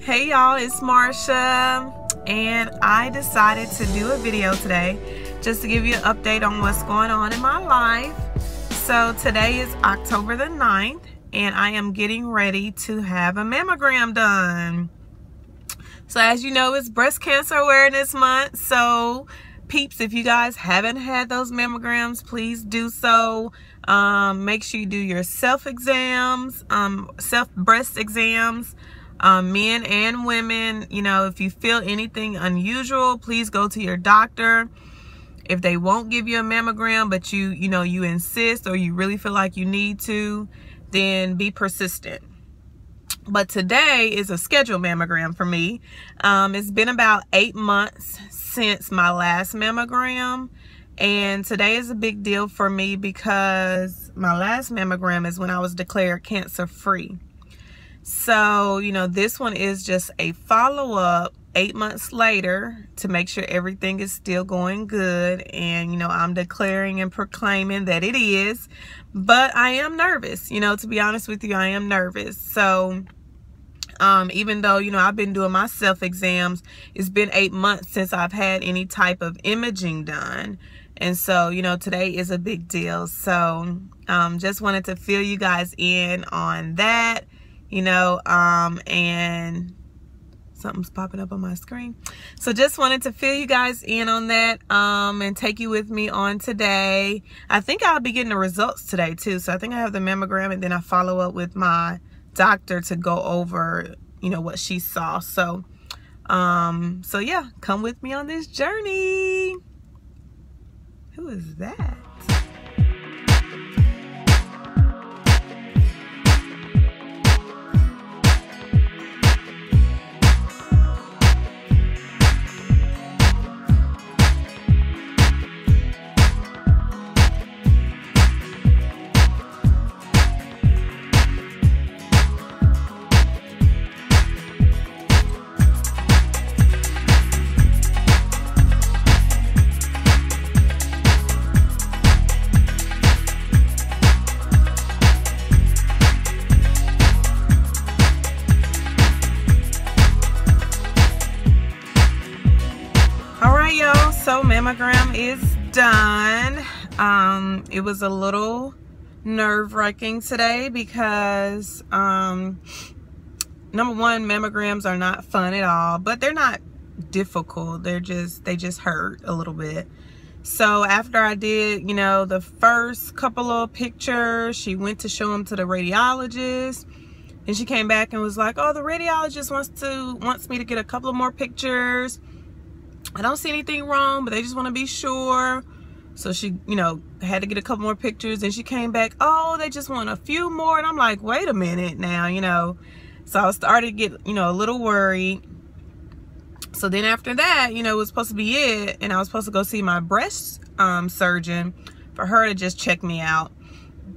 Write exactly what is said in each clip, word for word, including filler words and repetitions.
Hey y'all, it's Marsha, and I decided to do a video today just to give you an update on what's going on in my life. So today is October the ninth, and I am getting ready to have a mammogram done. So as you know, it's Breast Cancer Awareness Month. So peeps, if you guys haven't had those mammograms, please do so. Um, make sure you do your self exams, um, self breast exams. Um, men and women, you know, if you feel anything unusual, please go to your doctor. If they won't give you a mammogram, but you, you know, you insist or you really feel like you need to, then be persistent. But today is a scheduled mammogram for me. Um, it's been about eight months since my last mammogram. And today is a big deal for me because my last mammogram is when I was declared cancer-free. So, you know, this one is just a follow-up eight months later to make sure everything is still going good. And, you know, I'm declaring and proclaiming that it is. But I am nervous. You know, to be honest with you, I am nervous. So, um, even though, you know, I've been doing my self-exams, it's been eight months since I've had any type of imaging done. And so, you know, today is a big deal. So, um, just wanted to fill you guys in on that. You know, um, and something's popping up on my screen. So just wanted to fill you guys in on that um, and take you with me on today. I think I'll be getting the results today too. So I think I have the mammogram and then I follow up with my doctor to go over, you know, what she saw. So, um, so yeah, come with me on this journey. Who is that? So mammogram is done. Um, it was a little nerve-wracking today because um, number one, mammograms are not fun at all, but they're not difficult. They're just, they just hurt a little bit. So after I did, you know, the first couple of pictures, she went to show them to the radiologist. And she came back and was like, oh, the radiologist wants to, wants me to get a couple of more pictures. I don't see anything wrong, but they just want to be sure. So she, you know, had to get a couple more pictures. And she came back, oh, they just want a few more. And I'm like, wait a minute now, you know. So I started to get, you know, a little worried. So then after that, you know, it was supposed to be it. And I was supposed to go see my breast um, surgeon for her to just check me out.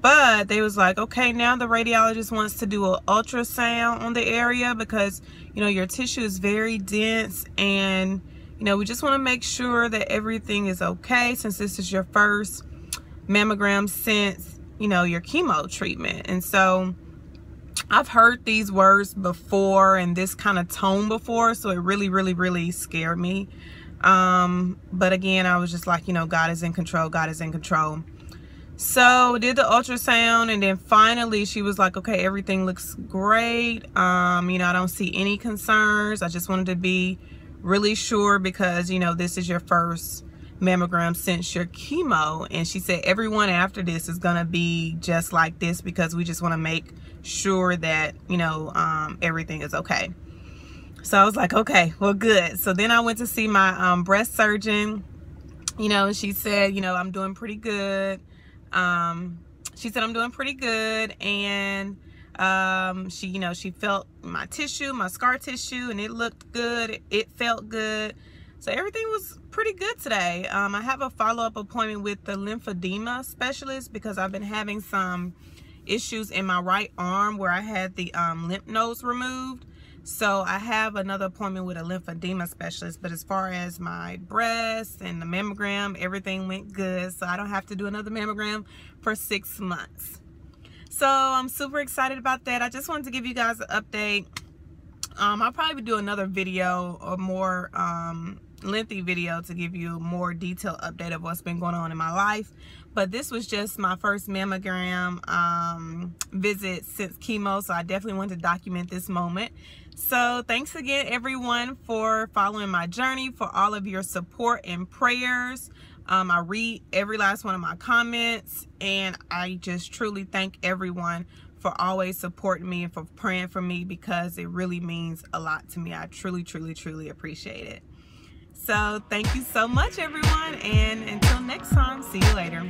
But they was like, okay, now the radiologist wants to do an ultrasound on the area because, you know, your tissue is very dense and... you know, we just want to make sure that everything is okay since this is your first mammogram since, you know, your chemo treatment. And so I've heard these words before and this kind of tone before. So it really, really, really scared me. Um, but again, I was just like, you know, God is in control. God is in control. So did the ultrasound and then finally she was like, okay, everything looks great. Um, you know, I don't see any concerns. I just wanted to be really sure because, you know, this is your first mammogram since your chemo. And she said everyone after this is going to be just like this because we just want to make sure that, you know, um, everything is okay. So I was like, okay, well, good. So then I went to see my um, breast surgeon, you know, and she said, you know, I'm doing pretty good. Um, she said, I'm doing pretty good. And um she you know she felt my tissue, my scar tissue, and it looked good, it felt good, so everything was pretty good today. um I have a follow-up appointment with the lymphedema specialist because I've been having some issues in my right arm where I had the um lymph nodes removed. So I have another appointment with a lymphedema specialist, but as far as my breasts and the mammogram, everything went good. So I don't have to do another mammogram for six months. So I'm super excited about that. I just wanted to give you guys an update. Um, I'll probably do another video or more um, lengthy video to give you more detailed update of what's been going on in my life. But this was just my first mammogram um, visit since chemo, so I definitely wanted to document this moment. So thanks again, everyone, for following my journey, for all of your support and prayers. Um, I read every last one of my comments, and I just truly thank everyone for always supporting me and for praying for me, because it really means a lot to me. I truly, truly, truly appreciate it. So thank you so much, everyone, and until next time, see you later.